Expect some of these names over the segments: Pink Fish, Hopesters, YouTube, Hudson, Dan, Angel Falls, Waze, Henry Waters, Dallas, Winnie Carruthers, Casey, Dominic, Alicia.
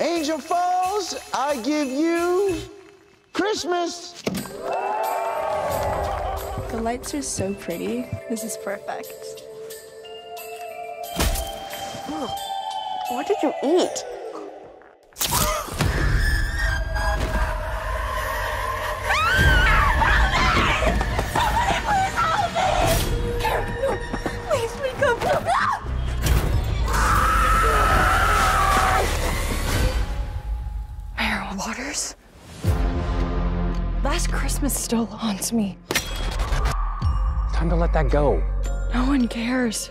Angel Falls, I give you Christmas. The lights are so pretty. This is perfect. Mom, what did you eat? Waters? Last Christmas still haunts me. Time to let that go. No one cares.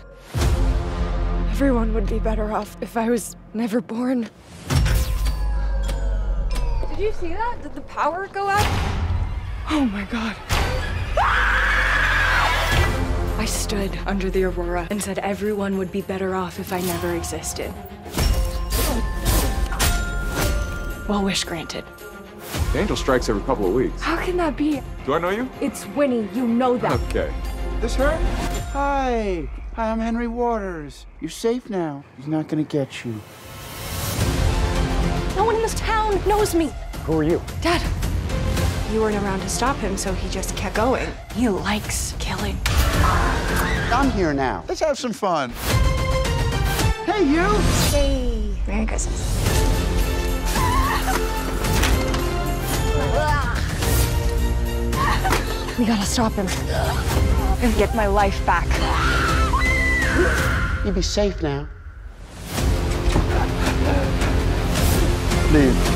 Everyone would be better off if I was never born. Did you see that? Did the power go out? Oh my God. Ah! I stood under the aurora and said everyone would be better off if I never existed. Well, wish granted. The angel strikes every couple of weeks. How can that be? Do I know you? It's Winnie, you know that. Okay. This her? Hi, I'm Henry Waters. You're safe now. He's not gonna get you. No one in this town knows me. Who are you? Dad. You weren't around to stop him, so he just kept going. He likes killing. I'm here now. Let's have some fun. Hey, you! Hey. Merry Christmas. We gotta stop him and get my life back. You'll be safe now. Leave.